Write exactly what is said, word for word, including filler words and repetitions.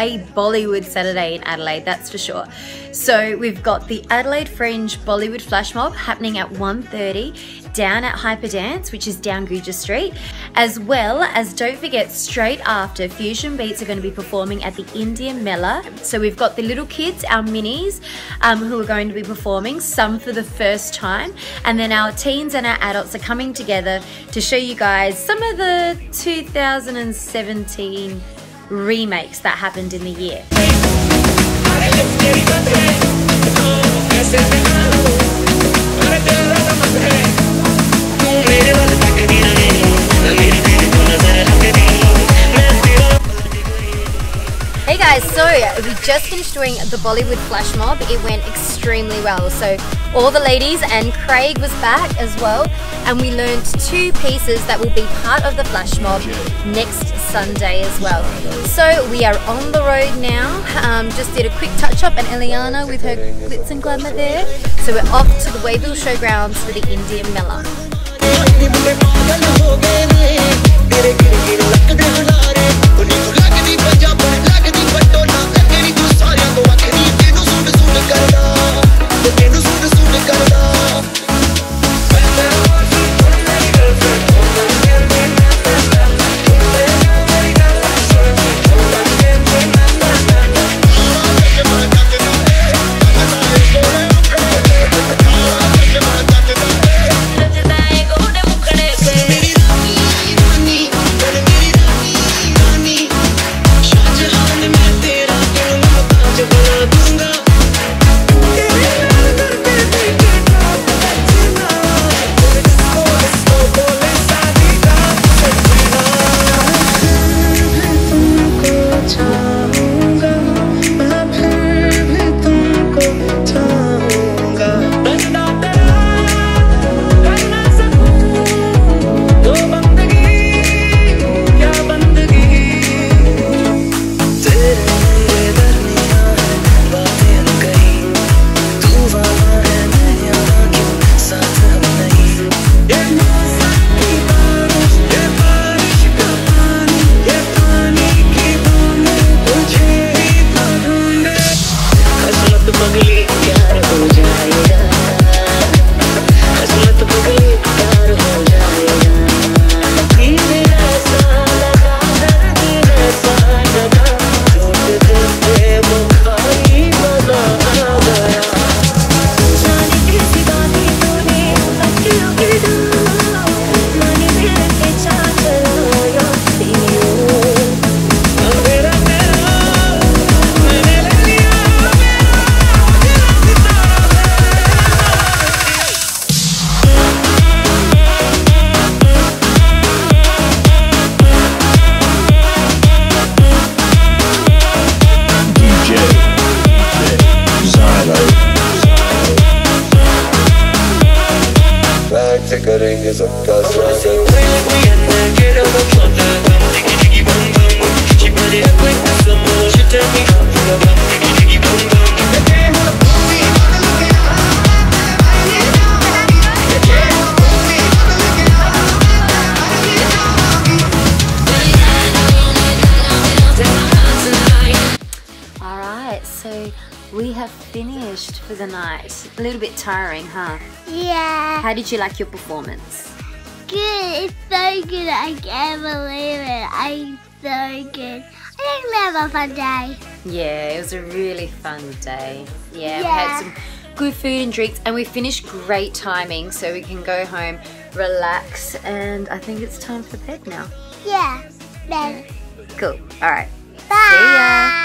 A Bollywood Saturday in Adelaide, that's for sure. So we've got the Adelaide Fringe Bollywood Flash Mob happening at one thirty down at Hyper Dance, which is down Guja Street, as well as, don't forget, straight after, Fusion Beats are going to be performing at the Indian Mela. So we've got the little kids, our minis, um, who are going to be performing, some for the first time, and then our teens and our adults are coming together to show you guys some of the two thousand seventeen remakes that happened in the year. Hey guys, so we just finished doing the Bollywood Flash Mob. It went extremely well. So all the ladies and Craig was back as well, and we learned two pieces that will be part of the Flash Mob next Sunday as well. So we are on the road now. Um, just did a quick touch-up, and Eliana with her glitz and glamour there. So we're off to the Waverley showgrounds for the Indian Mela. करेंगे सबका All right, so we have finished for the night. A little bit tiring, huh? Yeah. How did you like your performance? Good. It's so good. I can't believe it. I'm so good. I think we have a fun day. Yeah, it was a really fun day. Yeah, yeah. We had some good food and drinks, and we finished great timing, so we can go home, relax, and I think it's time for bed now. Yeah, bed. Cool. All right. Bye. See ya.